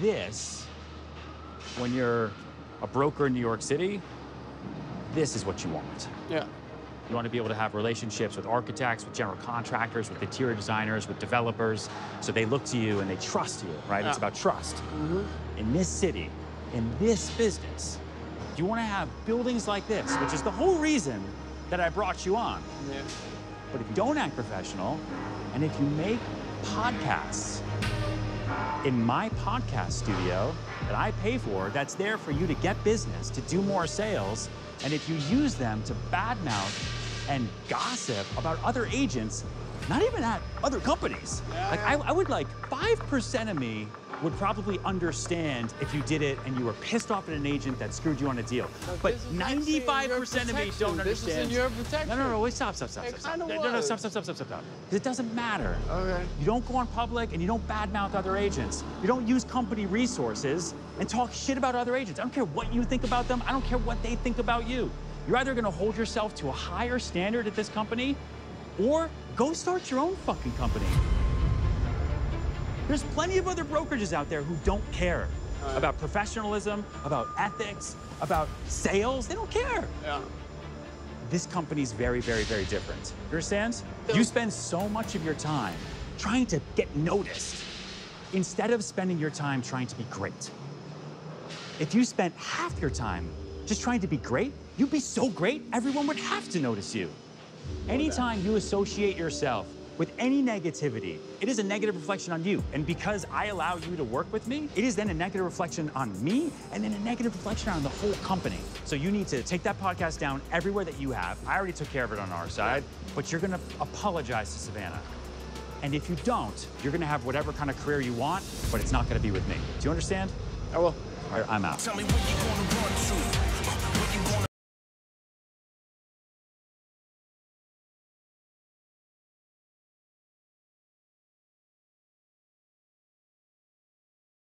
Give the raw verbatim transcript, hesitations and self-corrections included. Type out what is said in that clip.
this, when you're a broker in New York City, this is what you want. Yeah. You want to be able to have relationships with architects, with general contractors, with interior designers, with developers, so they look to you and they trust you, right? Yeah. It's about trust. Mm-hmm. In this city, in this business, you want to have buildings like this, which is the whole reason that I brought you on. Yeah. But if you don't act professional, and if you make podcasts in my podcast studio that I pay for, that's there for you to get business, to do more sales, and if you use them to badmouth and gossip about other agents, not even at other companies. Yeah, like, yeah. I, I would like five percent of me would probably understand if you did it and you were pissed off at an agent that screwed you on a deal. Now, but ninety-five percent of me don't understand. This is in your protection. No, no, no, wait, stop, stop, stop, it stop. No, no, no, stop, stop, stop, stop, stop. Because it doesn't matter. Okay. You don't go on public and you don't badmouth other agents. You don't use company resources and talk shit about other agents. I don't care what you think about them. I don't care what they think about you. You're either gonna hold yourself to a higher standard at this company or go start your own fucking company. There's plenty of other brokerages out there who don't care right. about professionalism, about ethics, about sales. They don't care. Yeah. This company's very, very, very different. You understand? You spend so much of your time trying to get noticed instead of spending your time trying to be great. If you spent half your time just trying to be great, you'd be so great, everyone would have to notice you. Anytime you associate yourself with any negativity, it is a negative reflection on you. And because I allow you to work with me, it is then a negative reflection on me and then a negative reflection on the whole company. So you need to take that podcast down everywhere that you have. I already took care of it on our side, but you're gonna apologize to Savannah. And if you don't, you're gonna have whatever kind of career you want, but it's not gonna be with me. Do you understand? I will. All right, I'm out. Tell me what you